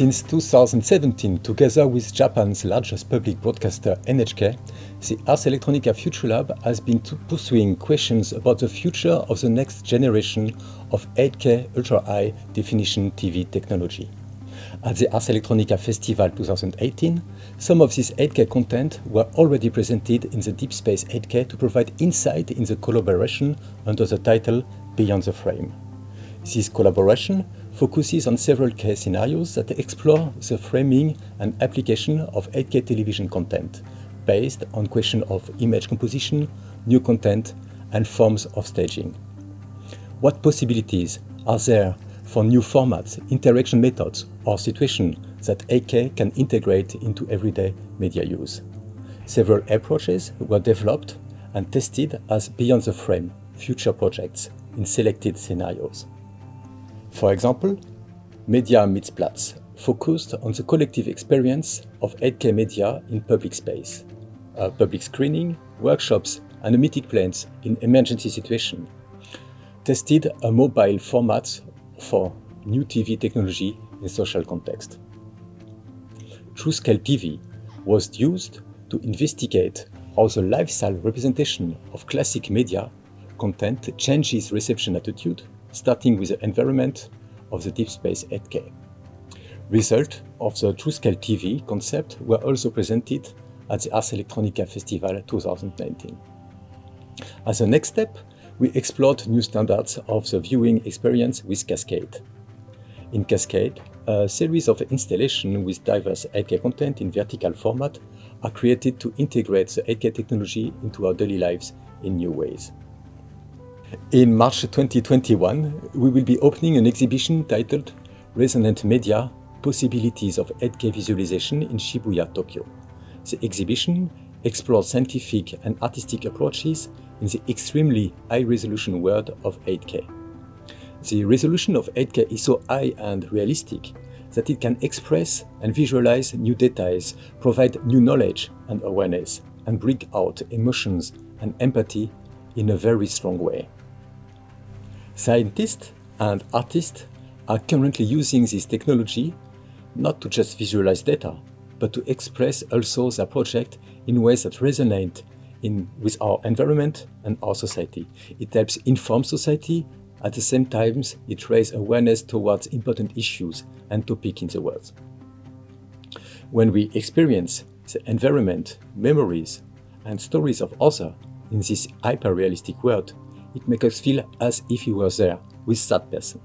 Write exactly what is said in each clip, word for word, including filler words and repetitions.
Since two thousand seventeen, together with Japan's largest public broadcaster N H K, the Ars Electronica Futurelab has been pursuing questions about the future of the next generation of eight K ultra-high definition T V technology. At the Ars Electronica Festival two thousand eighteen, some of this eight K content were already presented in the Deep Space eight K to provide insight in the collaboration under the title Beyond the Frame. This collaboration focuses on several case scenarios that explore the framing and application of eight K television content, based on questions of image composition, new content, and forms of staging. What possibilities are there for new formats, interaction methods, or situations that eight K can integrate into everyday media use? Several approaches were developed and tested as Beyond the Frame future projects in selected scenarios. For example, Media Mitzplatz focused on the collective experience of eight K media in public space, a public screening, workshops, and meeting plans in emergency situations. Tested a mobile format for new T V technology in social context. TrueScale T V was used to investigate how the lifestyle representation of classic media content changes reception attitude, starting with the environment of the Deep Space eight K. Results of the TrueScale T V concept were also presented at the Ars Electronica Festival two thousand nineteen. As a next step, we explored new standards of the viewing experience with Cascade. In Cascade, a series of installations with diverse eight K content in vertical format are created to integrate the eight K technology into our daily lives in new ways. In March twenty twenty-one, we will be opening an exhibition titled Resonant Media: Possibilities of eight K Visualization in Shibuya, Tokyo. The exhibition explores scientific and artistic approaches in the extremely high-resolution world of eight K. The resolution of eight K is so high and realistic that it can express and visualize new details, provide new knowledge and awareness, and bring out emotions and empathy in a very strong way. Scientists and artists are currently using this technology not to just visualize data, but to express also their project in ways that resonate in, with our environment and our society. It helps inform society, at the same time it raises awareness towards important issues and topics in the world. When we experience the environment, memories and stories of others in this hyper-realistic world, it makes us feel as if we were there with that person.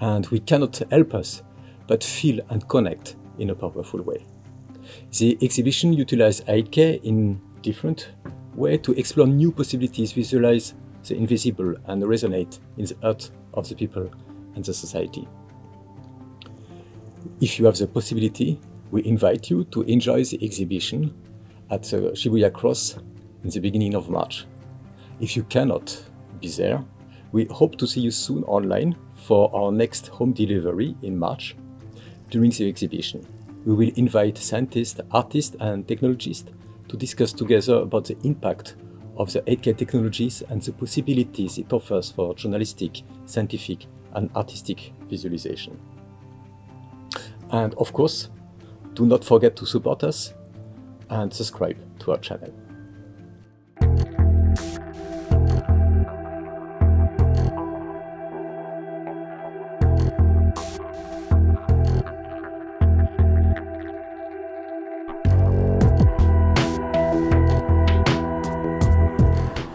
And we cannot help us but feel and connect in a powerful way. The exhibition utilized eight K in different ways to explore new possibilities, visualize the invisible, and resonate in the heart of the people and the society. If you have the possibility, we invite you to enjoy the exhibition at the Shibuya Cross in the beginning of March. If you cannot be there, we hope to see you soon online for our next home delivery in March. During the exhibition, we will invite scientists, artists, and technologists to discuss together about the impact of the eight K technologies and the possibilities it offers for journalistic, scientific, and artistic visualization. And of course, do not forget to support us and subscribe to our channel.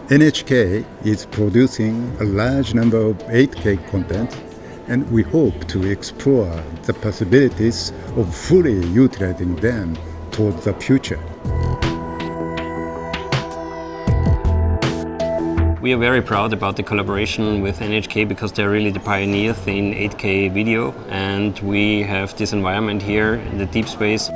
N H K is producing a large number of eight K content, and we hope to explore the possibilities of fully utilizing them towards the future. We are very proud about the collaboration with N H K because they're really the pioneers in eight K video, and we have this environment here in the Deep Space.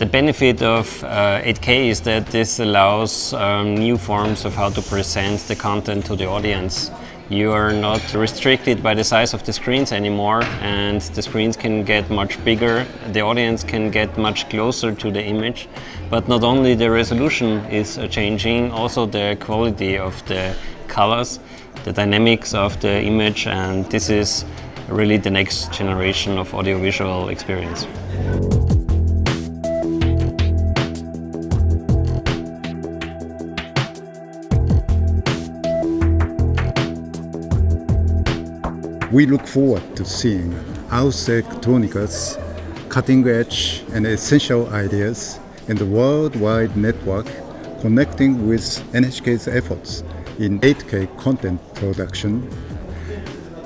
The benefit of uh, eight K is that this allows um, new forms of how to present the content to the audience. You are not restricted by the size of the screens anymore, and the screens can get much bigger, the audience can get much closer to the image. But not only the resolution is changing, also the quality of the colors, the dynamics of the image, and this is really the next generation of audiovisual experience. We look forward to seeing Ars Electronica's cutting-edge and essential ideas in the worldwide network, connecting with N H K's efforts in eight K content production,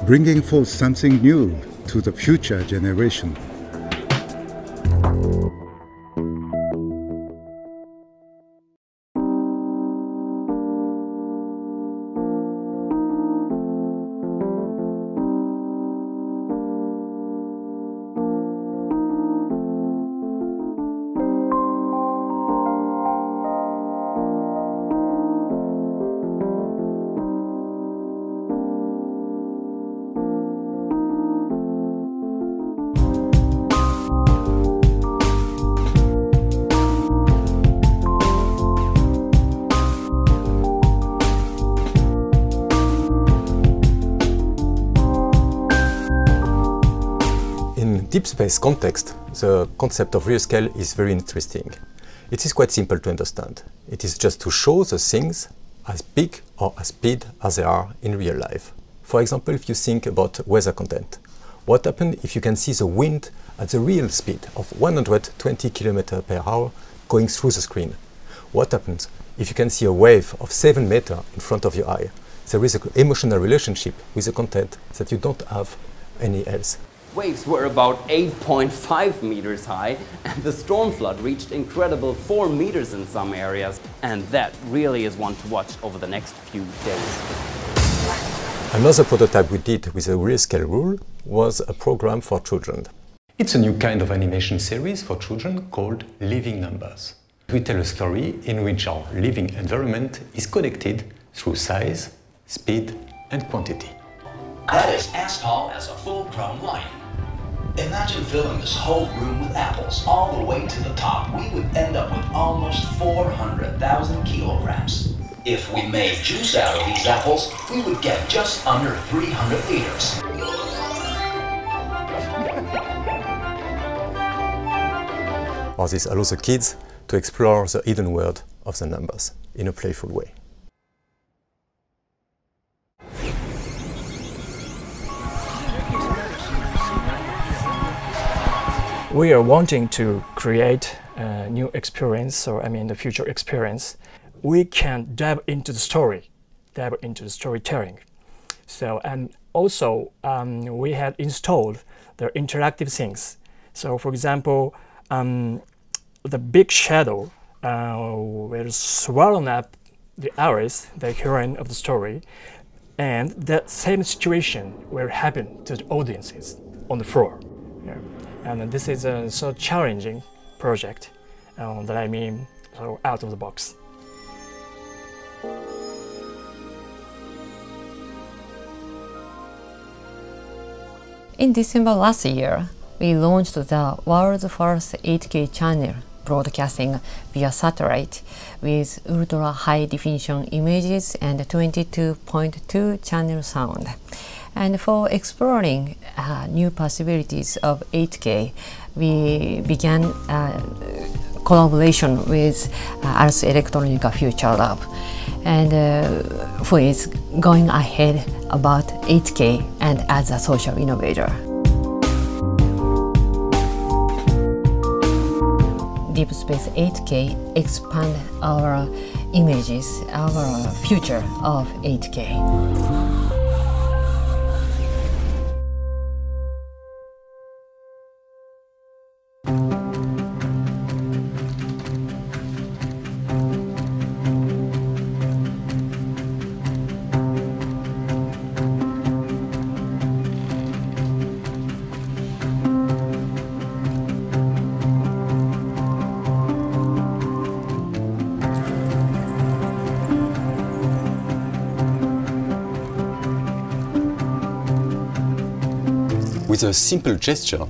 bringing forth something new to the future generation. Deep space context, the concept of real scale is very interesting. It is quite simple to understand. It is just to show the things as big or as big as they are in real life. For example, if you think about weather content, what happens if you can see the wind at the real speed of one hundred twenty kilometers per hour going through the screen? What happens if you can see a wave of seven meters in front of your eye? There is an emotional relationship with the content that you don't have any else. Waves were about eight point five meters high, and the storm flood reached incredible four meters in some areas. And that really is one to watch over the next few days. Another prototype we did with a real scale rule was a program for children. It's a new kind of animation series for children called Living Numbers. We tell a story in which our living environment is connected through size, speed, and quantity. That is as tall as a full-grown lion. Imagine filling this whole room with apples all the way to the top. We would end up with almost four hundred thousand kilograms. If we made juice out of these apples, we would get just under three hundred liters. Or this allows the kids to explore the hidden world of the numbers in a playful way. We are wanting to create a new experience, or I mean the future experience. We can dive into the story, dive into the storytelling. So, and also um, we had installed the interactive things. So for example, um, the big shadow uh, will swallow up the Iris, the heroine of the story, and that same situation will happen to the audiences on the floor. Yeah. And this is a so challenging project uh, that I mean so out of the box. In December last year, we launched the world's first eight K channel, broadcasting via satellite with ultra-high definition images and twenty-two point two channel sound. And for exploring uh, new possibilities of eight K, we began uh, collaboration with uh, Ars Electronica Futurelab, and uh, who is going ahead about eight K and as a social innovator. Deep Space eight K expands our images, our future of eight K. With a simple gesture,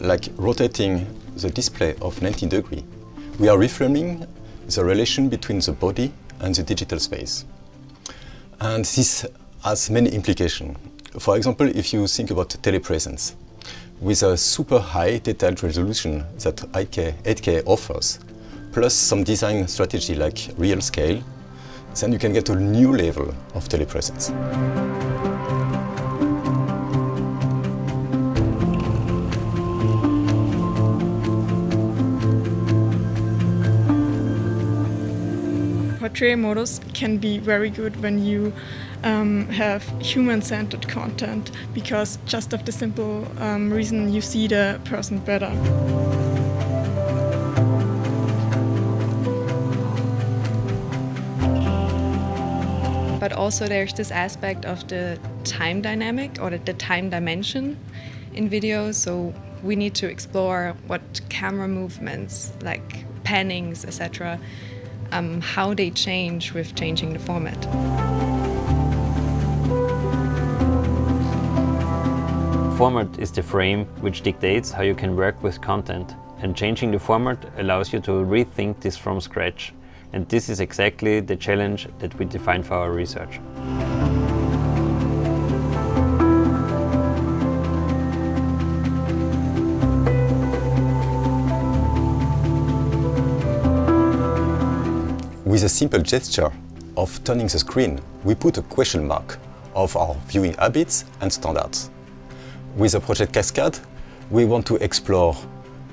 like rotating the display of ninety degrees, we are reframing the relation between the body and the digital space. And this has many implications. For example, if you think about telepresence, with a super high detailed resolution that eight K offers, plus some design strategy like real scale, then you can get a new level of telepresence. Portrait models can be very good when you um, have human-centered content, because just of the simple um, reason you see the person better. But also there's this aspect of the time dynamic or the time dimension in video, so we need to explore what camera movements, like pannings, et cetera, um, how they change with changing the format. Format is the frame which dictates how you can work with content, and changing the format allows you to rethink this from scratch. And this is exactly the challenge that we defined for our research. With a simple gesture of turning the screen, we put a question mark of our viewing habits and standards. With the project Cascade, we want to explore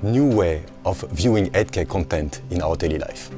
new ways of viewing eight K content in our daily life.